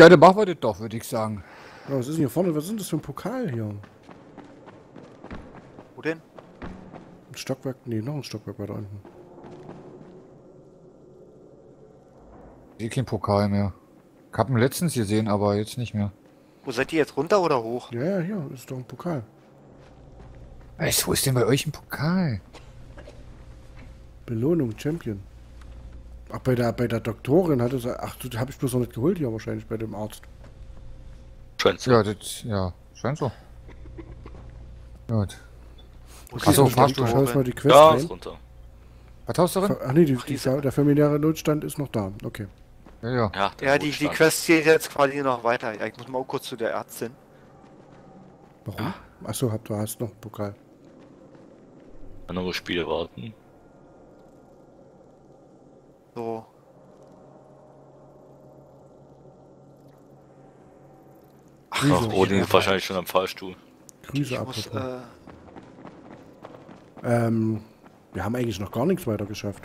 Ja, dann machen wir das doch, würde ich sagen. Ja, was ist denn hier vorne? Was sind das für ein Pokal hier? Wo denn? Ein Stockwerk? Nee, noch ein Stockwerk weiter unten. Ich sehe keinen Pokal mehr. Ich hab ihn letztens gesehen, aber jetzt nicht mehr. Wo seid ihr jetzt, runter oder hoch? Ja, ja, hier ist doch ein Pokal. Was, wo ist denn bei euch ein Pokal? Belohnung, Champion. Ach, bei der Doktorin hat es... Ach, das habe ich bloß noch nicht geholt hier wahrscheinlich, bei dem Arzt. Scheint so. Ja, das... Ja, scheint so. Gut. Achso, fahrst mal die Quest ja, rein. Runter. Was hast du drin? Ach nee, der familiäre Notstand ist noch da. Okay. Ja, ja. Ja, die Quest geht jetzt quasi noch weiter. Ich muss mal auch kurz zu der Ärztin. Warum? Ja. Achso, du hast noch einen Pokal. Andere Spiele warten. So. Ach, Odin ist wahrscheinlich schon am Fahrstuhl. Grüße ab. Wir haben eigentlich noch gar nichts weiter geschafft.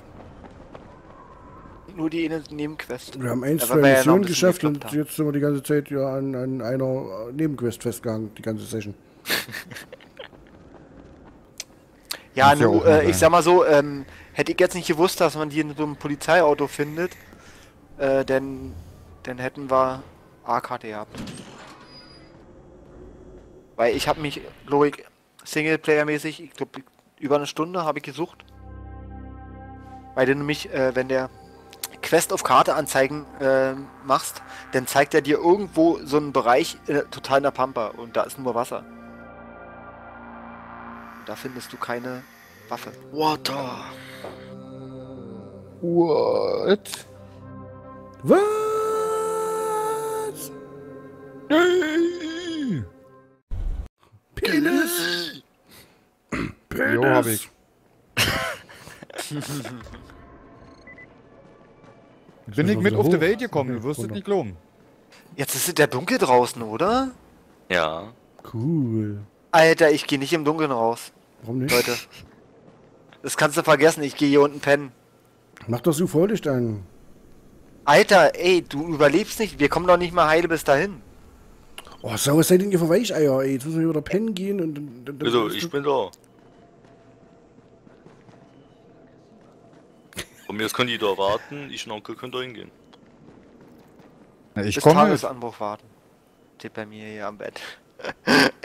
Nur die Nebenquest. Wir haben 1, 2 Missionen geschafft und jetzt sind wir die ganze Zeit ja an einer Nebenquest festgehangen, die ganze Session. Ja, nur, ich sag mal so, hätte ich jetzt nicht gewusst, dass man die in so einem Polizeiauto findet, dann hätten wir A-Karte gehabt. Weil ich habe mich, glaube ich, Singleplayer-mäßig, ich glaube, über eine Stunde habe ich gesucht. Weil du nämlich, wenn der Quest auf Karte anzeigen machst, dann zeigt er dir irgendwo so einen Bereich total in der Pampa und da ist nur Wasser. Da findest du keine Waffe. Water! What? Was? Nee. Penis! Penis! Jo, hab ich. Bin ich mit auf die Welt gekommen, okay, du wirst es nicht glauben. Jetzt ist es der Dunkel draußen, oder? Ja. Cool. Alter, ich gehe nicht im Dunkeln raus. Warum nicht? Leute. Das kannst du vergessen, ich gehe hier unten pennen. Mach doch so vorlicht an. Alter, ey, du überlebst nicht. Wir kommen doch nicht mal heile bis dahin. Oh, so, was seid denn hier für Weicheier, ey? Jetzt müssen wir wieder pennen gehen und dann also, ich bin da. Von mir aus können die da warten, ich und Onkel können da hingehen. Ja, ich komme. Tagesanbruch warten. Tipp bei mir hier am Bett.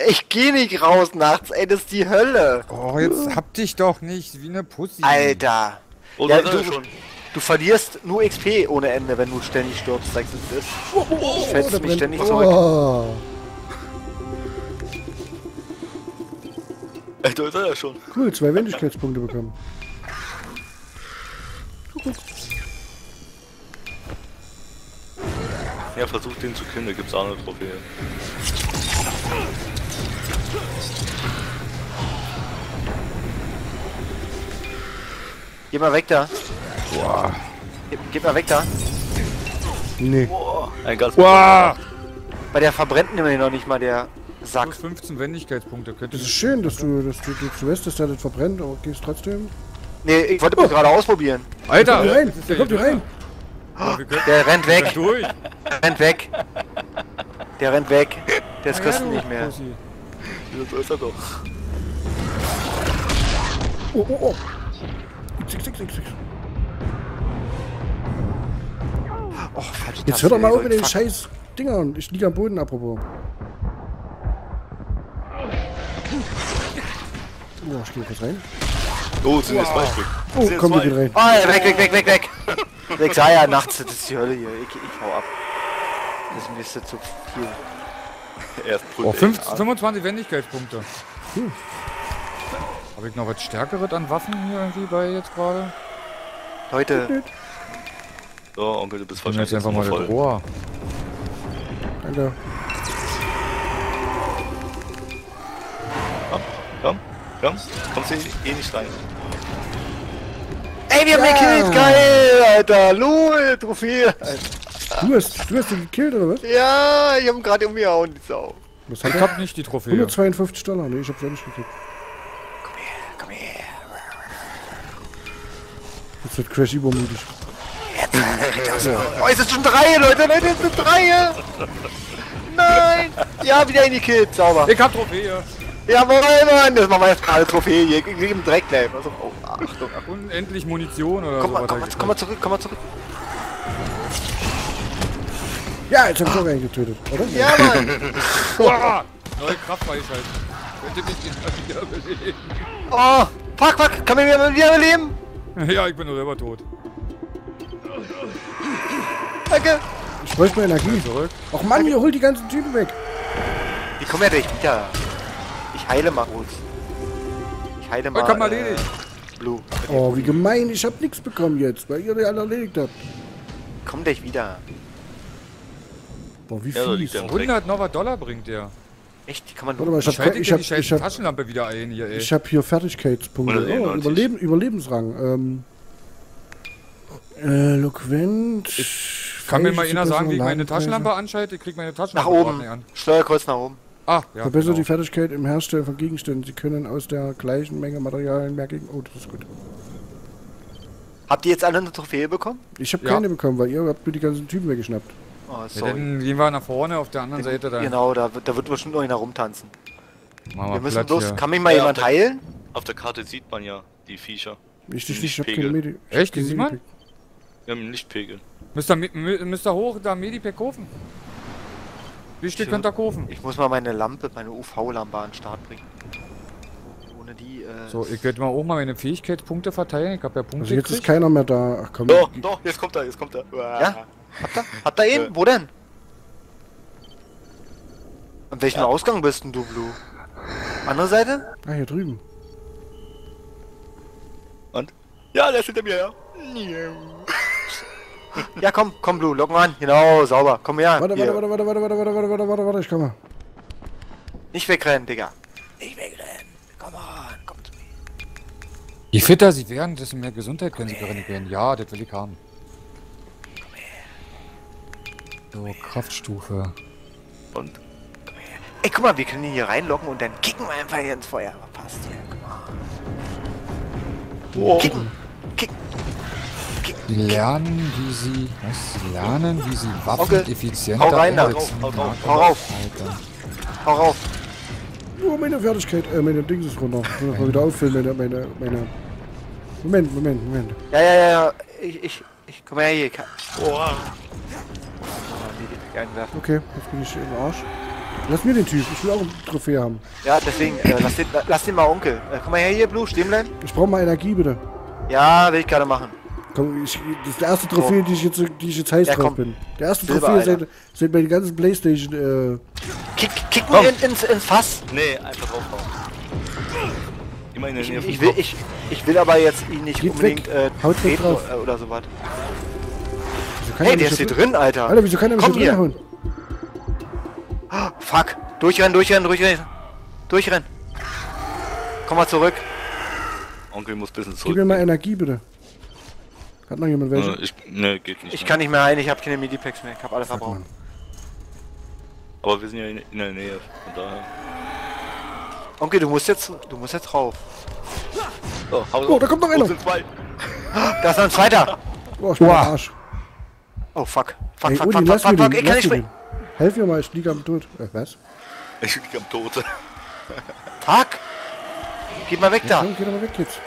Ich geh nicht raus nachts, ey, das ist die Hölle. Oh, jetzt hab dich doch nicht, wie eine Pussy. Alter. Ja, du verlierst nur XP ohne Ende, wenn du ständig stirbst, sagst du das. Du fällst mich ständig zurück. Oh. Alter, ist er ja schon. Cool, 2 Wendigkeitspunkte bekommen. Ja, versucht den zu killen, da gibt's auch eine Trophäe. Geh mal weg da. Boah. Geh mal weg da. Nee. Boah. Ein ganz Boah. Bei der verbrennt nämlich noch nicht mal der Sack. 15 Wendigkeitspunkte. Das ist schön, dass du weißt, dass der das verbrennt, aber gehst trotzdem. Nee, ich wollte mal gerade ausprobieren. Alter! Der kommt hier rein! Der rennt weg! Der rennt weg! Der rennt weg! Der ist Christen nicht mehr. So ist er doch. Oh, oh, oh! Jetzt hört doch mal auf mit den scheiß Dingern. Ich liege am Boden, apropos. Oh, ich geh kurz rein. Oh, sind jetzt 2 Stück. Oh, komm, wir gehen rein. Oh, weg. Ich sah ja nachts, das ist die Hölle hier. Ich hau ab. Das ist mir jetzt zu viel. Oh, 25 Wendigkeitspunkte. Hm. Habe ich noch was Stärkeres an Waffen hier irgendwie bei jetzt gerade? Leute. So, Onkel, du bist wahrscheinlich jetzt einfach mal voll. Boah. Alter. Komm, kommst du eh nicht rein. Ey, wir haben gekillt, geil, Alter, lol, Trophäe. Du hast ihn gekillt, oder was? Ja, ich hab ihn gerade umgehauen, die Sau. Ich hab nicht die Trophäe. 152 Dollar, ne, ich hab's ja nicht gekillt. Komm her. Jetzt wird Crash übermütig. Oh, es ist schon 3, Leute, es sind 3! Nein! Ja, wieder in die Kills, sauber. Ich hab Trophäe. Jawohl, Mann, das machen wir jetzt gerade Trophäe. Ich krieg im Dreck gleich. Also, oh, Achtung. Unendlich Munition oder komm so. Komm mal zurück. Ja, jetzt hab ich auch einen getötet, oder? Ja, Mann! Neue Kraft war ich halt. Könnte mich wieder überleben. Oh, fuck, kann man wieder überleben? Ja, ich bin nur selber tot. Danke! Ich bräuchte mal Energie. Zurück. Och Mann, ihr holt die ganzen Typen weg. Ich komm her, ja. Ich heile mal kurz. Ich heile mal. Ich komm mal erledigt. Blue. Oh, wie gemein, ich hab nichts bekommen jetzt, weil ihr die alle erledigt habt. Komm gleich wieder. Boah, wie viel? Ja, 100 noch was Dollar bringt der. Echt? Die kann man nur... Ich hab die Taschenlampe wieder ein hier, ey. Ich hab hier Fertigkeitspunkte. Oh, Überlebensrang. Eloquent. Kann mir mal einer sagen, wie ich meine Taschenlampe anschalte? Ich krieg meine Taschenlampe nach oben an. Steuerkreuz nach oben. Ah, ja. Verbessert die Fertigkeit im Herstellen von Gegenständen. Sie können aus der gleichen Menge Materialien mehr gegen... Oh, das ist gut. Habt ihr jetzt alle eine Trophäe bekommen? Ich hab keine bekommen, weil ihr habt mir die ganzen Typen weggeschnappt. Oh, ja, dann gehen wir nach vorne, auf der anderen Seite dann. Genau, da wird bestimmt noch einer rumtanzen. Wir müssen bloß... Kann mich mal jemand heilen? Auf der Karte sieht man ja die Viecher. Ich hab keine Medi... Echt? Die sieht man? Wir haben einen Lichtpegel. Müsst ihr hoch da Medipack kaufen? Wie steht könnt ihr kaufen? Ich muss mal meine Lampe, meine UV-Lampe an den Start bringen. Ohne die, So, ich werde mal auch mal meine Fähigkeitspunkte verteilen. Ich hab ja Punkte. Also jetzt ist keiner mehr da. Ach komm. Doch, jetzt kommt er. Ja? Habt ihr ihn? Wo denn? An welchem Ausgang bist denn du, Blue? Andere Seite? Ah, hier drüben. Und? Ja, der ist hinter mir, ja. Ja, komm, Blue, locken wir an. Genau, sauber. Komm her. Warte, ich komme. Nicht wegrennen, Digga. Nicht wegrennen. Komm on, komm zu mir. Je fitter sie werden, desto mehr Gesundheit können sie gereinigt werden. Ja, das will ich haben. So, Kraftstufe. Und? Komm her. Ey, guck mal, wir können ihn hier reinlocken und dann kicken wir einfach hier ins Feuer. Aber passt hier, komm mal. Wow. Kicken. Sie lernen, wie sie Waffen effizienter einsetzen. Hau rauf. Oh, meine Fertigkeit, meine Dings ist runter. Ich muss mal wieder auffüllen, meine... Moment. Ja. Ich komm her hier. Boah. Okay, jetzt bin ich im Arsch. Lass mir den Typ, ich will auch ein Trophäe haben. Ja, deswegen, lass den mal Onkel. Komm mal her hier, Blue, stehen bleiben. Ich brauche mal Energie, bitte. Ja, will ich gerade machen. Komm, das ist der erste Trophäe, die ich jetzt heiß drauf bin. Der erste Silber, Trophäe sind meine ganzen Playstation, Kick mal ins Fass. Nee, einfach draufhauen. Immer in der Nähe vom Kopf. Ich will aber jetzt ihn nicht unbedingt treten oder so was. Hey, der ist hier drin, Alter. Alter, wieso kann er mich hier drin hauen? Oh, fuck. Durchrennen. Komm mal zurück. Onkel muss ein bisschen zurück. Gib mir mal Energie, bitte. Hat noch jemand welche? Ne, geht nicht. Ich kann nicht mehr heilen, ich hab keine Medipacks mehr. Ich hab alles verbraucht. Aber wir sind ja in der Nähe. Von daher. Onkel, du musst jetzt rauf. So, oh, da kommt noch einer. Da ist noch ein zweiter. Oh, ich bin am Arsch. Oh fuck, ich kann nicht springen. Helf mir mal, ich liege am Tod. Was? Ich liege am Tod. Fuck! Geht mal weg da! Komm, geh doch mal weg jetzt.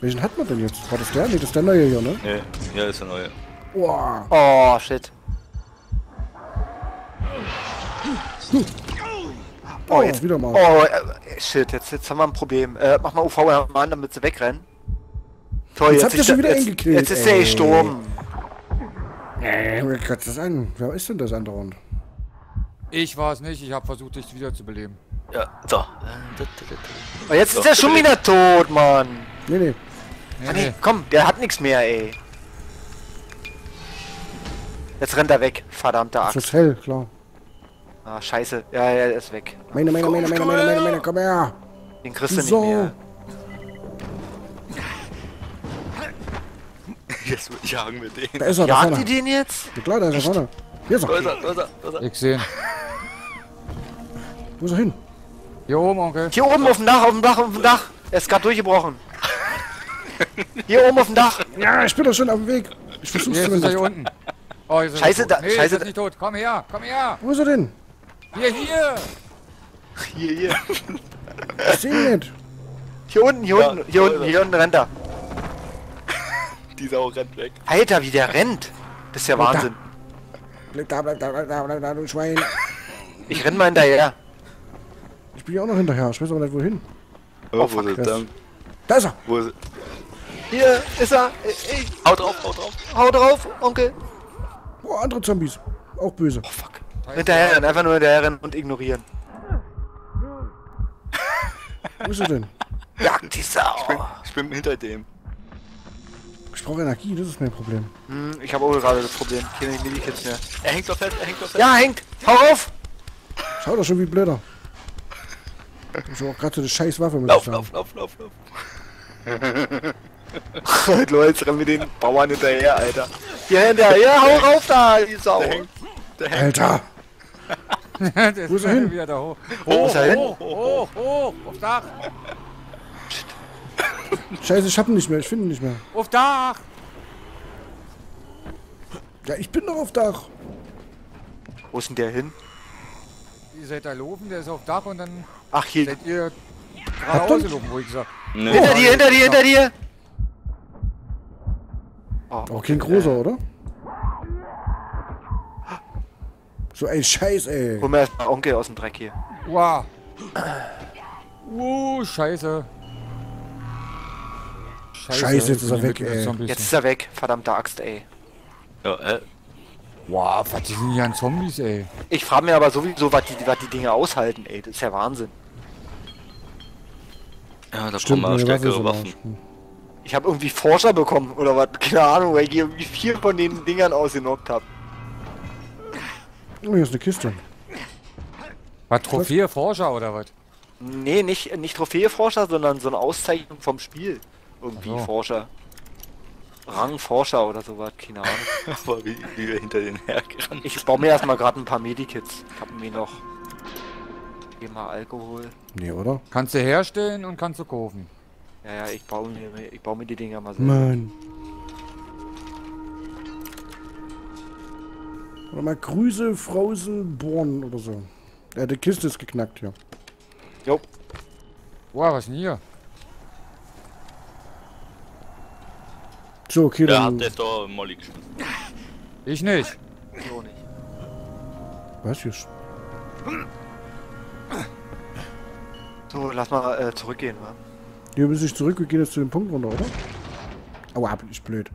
Welchen hat man denn jetzt? War das der? Nee, das ist der neue hier, ne? Nee, ja, ist der neue. Wow. Oh, shit. Oh, jetzt wieder mal. Oh, shit, jetzt haben wir ein Problem. Mach mal UV an, damit sie wegrennen. Toll, jetzt habt ihr schon wieder eingekriegt. Jetzt ist der gestorben. Kratzt das an. Wer ist denn das andauernd? Ich war es nicht, ich habe versucht, dich wieder zu beleben. Ja, so. Oh, jetzt ist der schon wieder tot, Mann. Nee, komm, der hat nichts mehr, ey. Jetzt rennt er weg, verdammter Axt. Das ist hell, klar. Ah, scheiße. Ja, er ist weg. Meine, komm her. Den kriegst du nicht mehr. Jetzt jagen wir den. Jagt ihr den jetzt? Ja klar, da ist er vorne. Hier ist er. Da ist er. Ich seh ihn. Wo ist er hin? Hier oben, Onkel. Hier oben auf dem Dach. Er ist gerade durchgebrochen. Hier oben auf dem Dach. Ja, ich bin doch schon auf dem Weg. Ich versuch's nee, zumindest. Hier unten. Oh, hier Scheiße, da. Nee, Scheiße, da. Nicht tot. Komm her, komm her. Wo ist er denn? Hier, hier. Hier, hier. Ich seh nicht. Hier unten, hier ja, unten, hier unten, hier unten rennt er. Die Sau rennt weg. Alter, wie der rennt. Das ist ja Wahnsinn. Bleib da, du Schwein. Ich renn mal hinterher. Ich bin ja auch noch hinterher, ich weiß aber nicht wohin. Oh, wo ist er? Da ist er! Wo ist er? Hier ist er! Ey. Hau drauf, hau drauf! Hau drauf, Onkel! Oh, andere Zombies! Auch böse! Oh, fuck! Hinterherrennen, einfach nur hinterherrennen und ignorieren! Wo ist er denn? Jagd die Sau! Ich bin hinter dem! Ich brauche Energie, das ist mein Problem! Hm, ich habe auch gerade das Problem, keine Medikits mehr! Er hängt doch fest, er hängt doch fest! Ja, hängt! Hau auf! Schau doch schon wie blöder! Ich hab auch gerade so eine scheiß Waffe mit Lauf, lauf, lauf, lauf, lauf. Leute, jetzt rennen wir den Bauern hinterher, Alter. Hier hinterher, hau rauf da, die Sau. Der hängt. Alter. Wo ist er hin? Wieder da hoch. Wo ist er hin? Hoch, auf Dach. Scheiße, ich hab ihn nicht mehr, ich finde ihn nicht mehr. Auf Dach. Ja, ich bin doch auf Dach. Wo ist denn der hin? Ihr seid da loben, der ist auf Dach und dann... Ach, hier. Seid ihr geradeaus geloben, wo ich gesagt habe. Nee. Hinter dir, hinter dir, hinter dir! Oh, okay. Auch kein großer, oder? So ein Scheiß, ey. Hol mir erstmal Onkel aus dem Dreck hier. Wow. Scheiße. Scheiße, jetzt ist er weg, ey. Jetzt ist er weg, verdammte Axt, ey. Ja, Wow, was die sind hier an Zombies, ey. Ich frage mir aber sowieso, was die Dinge aushalten, ey. Das ist ja Wahnsinn. Ja, da kommen mal stärkere Waffen. Ich habe irgendwie Forscher bekommen, oder was? Keine Ahnung, weil ich irgendwie 4 von den Dingern ausgenockt habe. Oh, hier ist eine Kiste. Was, Trophäe Forscher, oder was? Nee, nicht Trophäe Forscher, sondern so eine Auszeichnung vom Spiel. Irgendwie Forscher. Rangforscher oder sowas, keine Ahnung. Aber wie wir hinter den hergerannt. Ich baue mir erstmal gerade ein paar Medikits. Ich hab mir noch. Geh mal Alkohol. Nee, oder? Kannst du herstellen und kannst du kaufen. Ja, ich baue mir die Dinger mal selber. Mann. Oder mal Grüße, Frozen, Born oder so. Ja, die Kiste ist geknackt hier. Jo. Boah, was ist denn hier? So, okay, der hat das doch Molly geschmissen. Ich nicht. So nicht. Was ist? So, lass mal zurückgehen, wa? Hier müssen wir zurück, wir gehen jetzt zu dem Punkt runter, oder? Aua, bin ich blöd.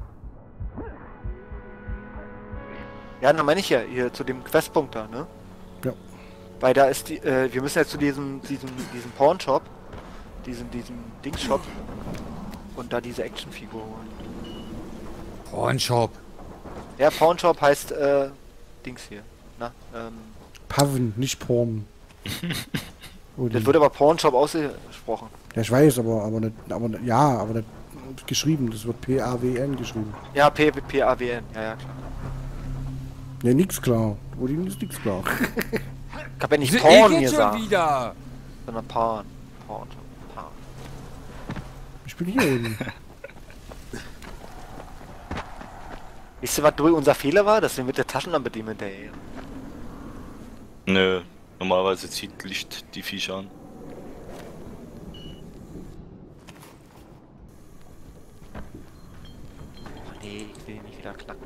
Ja, dann meine ich ja, hier zu dem Questpunkt da, ne? Ja. Weil da ist die, wir müssen jetzt zu diesem Pornshop, diesem Dingsshop und da diese Actionfigur holen. Pornshop. Ja, Pornshop heißt, Dings hier. Na, Paven, nicht Porn. Das wird aber Pornshop ausgesprochen. Ja, ich weiß, aber nicht geschrieben. Das wird P-A-W-N geschrieben. Ja, P-A-W-N, ja, klar. Ja, nix klar. Odin ist nix klar. Ich hab ja nicht Porn hier sagen. Sondern Porn. Porn. Ich bin hier oben. Wisst ihr, was unser Fehler war? Dass wir mit der Taschenlampe dem hinterher. Nö, normalerweise zieht Licht die Viecher an. Oh, nee, ich will nicht wieder knacken.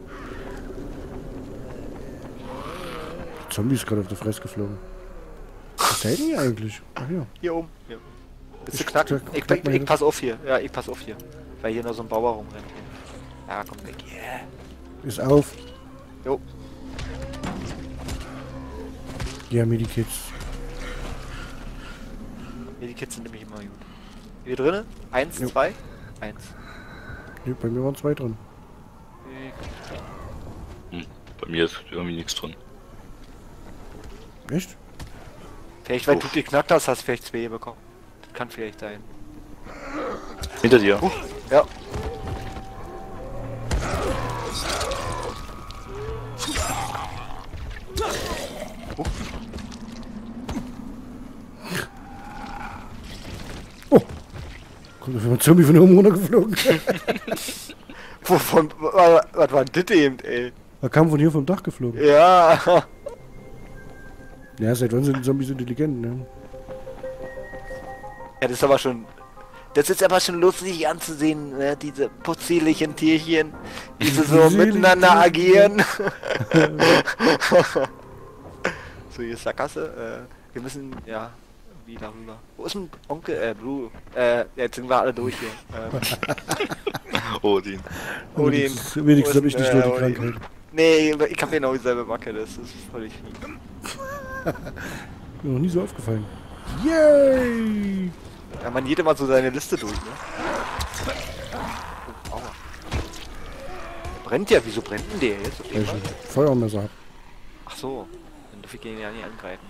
Der Zombie ist gerade auf der Fresse geflogen. Was hält denn hier eigentlich? Ach ja. Hier oben. Ja. Bist du knacken? Ich pass auf hier. Ja, ich pass auf hier. Weil hier noch so ein Bauer rumrennt. Ja, komm weg. Yeah. Ist auf. Jo. Ja, Medikits. Medikits sind nämlich immer gut. Hier drinnen? 1, 2, 1. Ne, bei mir waren 2 drin. Hm, bei mir ist irgendwie nichts drin. Echt? Vielleicht, weil du geknackt hast, hast vielleicht 2 bekommen. Das kann vielleicht sein. Hinter dir. Ja. Kommt ein Zombie von oben runtergeflogen. Wovon? Was war das eben, ey? Er kam von hier vom Dach geflogen. Ja. Ja, seit wann sind Zombies intelligent, ne? Ja, das ist aber schon... Das ist aber schon lustig anzusehen, ne? Diese putzierlichen Tierchen, die so miteinander agieren. So, hier ist Sackgasse. Wir müssen, ja, wie darüber. Wo ist denn Onkel? Blue. Jetzt sind wir alle durch hier. Odin. Odin. Wenigstens habe ich nicht nur die Krankheit. Nee, ich habe genau dieselbe Macke, das ist völlig... Mir noch nie so aufgefallen. Yay! Ja, man geht immer so seine Liste durch, ne? Oh, aua. Brennt ja, wieso brennt denn der jetzt? Weil ich ein Feuermesser hab. Ach so, dann darf ich den ja nicht angreifen.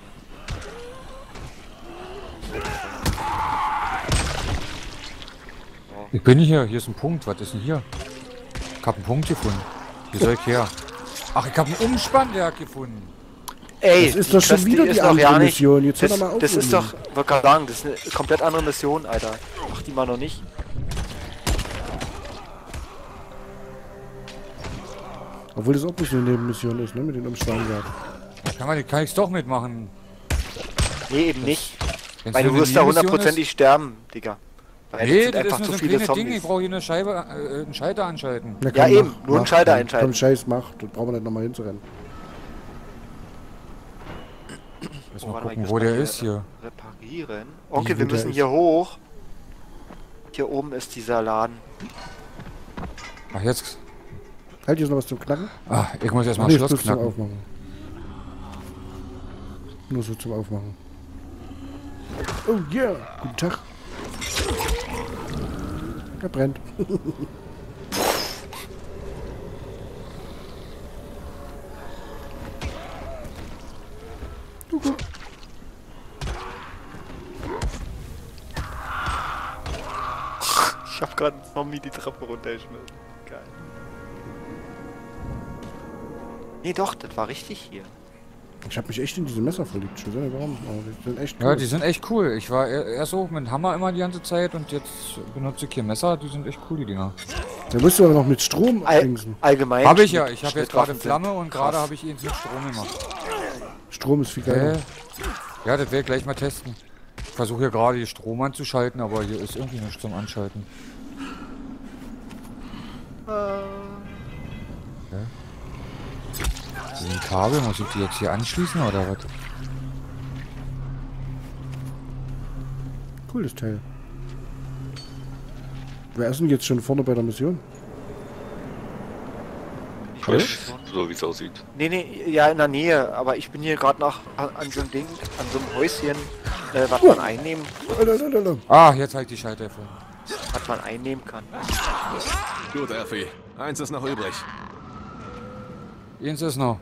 Oh. Ich bin hier, hier ist ein Punkt, was ist denn hier? Ich hab einen Punkt gefunden. Wie soll ich her? Ach, ich hab einen Umspannwerk gefunden. Ey, das ist doch schon wieder die andere Mission, jetzt hör doch mal auf. Das ist doch, wollte gerade sagen, das ist eine komplett andere Mission, Alter. Mach die mal noch nicht. Obwohl das auch nicht eine Nebenmission ist, ne, mit den Umschlagwerken. Kann ich's doch mitmachen. Nee, eben nicht. Weil du wirst da hundertprozentig sterben, Digga. Weil nee, sind das einfach ist nur zu so viele Zombies. Ding. Ich brauche hier eine Scheibe, einen Schalter anschalten. Na, ja eben, nur einen Schalter einschalten. Komm, Scheiß macht, das brauchen wir nicht nochmal hinzurennen. Mal gucken, wo der ist hier. Reparieren. Okay, wir müssen hier hoch. Hier oben ist dieser Laden. Ach, jetzt. Halt, hier ist noch was zum Knacken. Ach, ich muss erstmal ein Schloss knacken. Zum Aufmachen. Nur so zum Aufmachen. Oh yeah, guten Tag. Der brennt. Ich hab gerade einen Zombie die Treppe runtergeschmissen. Geil. Nee, doch, das war richtig hier. Ich hab mich echt in diese Messer verliebt, schon selber. Warum? Die sind echt cool. Ja, die sind echt cool. Ich war erst so mit dem Hammer immer die ganze Zeit und jetzt benutze ich hier Messer. Die sind echt cool, die Dinger. Da musst du aber noch mit Strom einsen. Allgemein. Hab ich ja. Ich hab jetzt gerade Flamme und gerade habe ich ihn mit Strom gemacht. Strom ist viel geiler. Ja, das werde ich gleich mal testen. Ich versuche hier gerade Strom anzuschalten, aber hier ist irgendwie nichts zum Anschalten. Okay. Diesen Kabel, muss ich die jetzt hier anschließen oder was? Cooles Teil. Wer ist denn jetzt schon vorne bei der Mission? So wie es aussieht. Nee, nee, ja in der Nähe, aber ich bin hier gerade noch an so einem Ding, an so einem Häuschen, was man einnehmen kann. Ah, jetzt halt die Schalter vor. Was man einnehmen kann. Gut, Elfie. Eins ist noch übrig. Eins ist noch.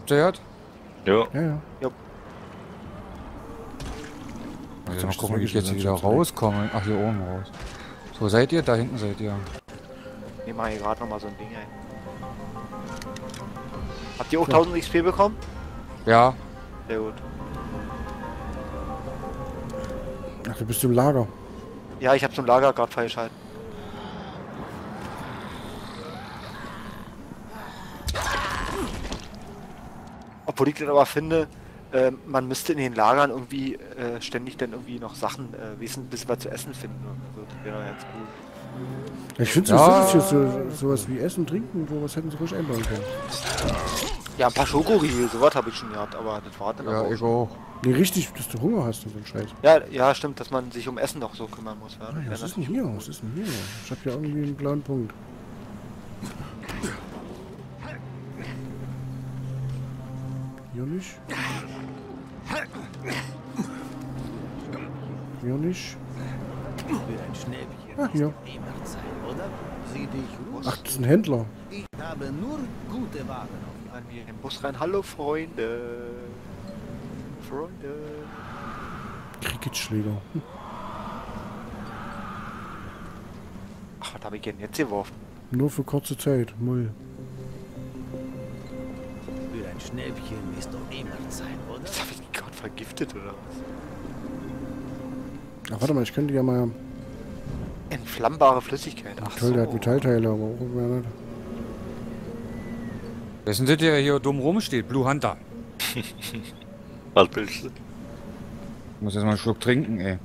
Habt ihr gehört? Jo. Ja. Ja, ja. Also mal gucken, wie ich jetzt wieder rauskomme. Ach, hier oben raus. So, seid ihr? Da hinten seid ihr. Ich nehme hier gerade nochmal so ein Ding ein. Habt ihr auch 1000 XP bekommen? Ja. Sehr gut. Ach, du bist im Lager. Ja, ich habe zum Lager gerade freigeschalten. Obwohl ich dann aber finde, man müsste in den Lagern irgendwie ständig dann irgendwie noch Sachen, ein bisschen was zu essen finden. Also, das wäre ganz gut. Ich finde es jetzt sowas wie Essen, Trinken, sowas hätten sie ruhig einbauen können. Ja, ein paar Schokoriegel, sowas habe ich schon gehabt, aber das war dann auch. Ja, ich auch. Nee, richtig, dass du Hunger hast und so ein Scheiß. Ja, ja, stimmt, dass man sich um Essen doch so kümmern muss. Ja. Ja, was ist denn hier? Was ist denn hier? Ich habe ja irgendwie einen blauen Punkt. Hier nicht. Hier nicht. Ach, hier. Ach, das ist ein Händler. Ich habe nur gute Waren an mir im Bus rein. Hallo, Freunde. Freunde. Cricketschläger. Ach, was habe ich denn jetzt geworfen? Nur für kurze Zeit, Müll. Für ein Schnäppchen ist doch immer Zeit, oder? Das habe ich gerade vergiftet, oder was? Ach, warte mal, ich könnte ja mal... Entflammbare Flüssigkeit, ach toll, so. Der hat Metallteile, aber auch nicht. Wessen sind der hier dumm rumsteht? Bluehunter. Was willst du? Ich muss jetzt mal einen Schluck trinken, ey.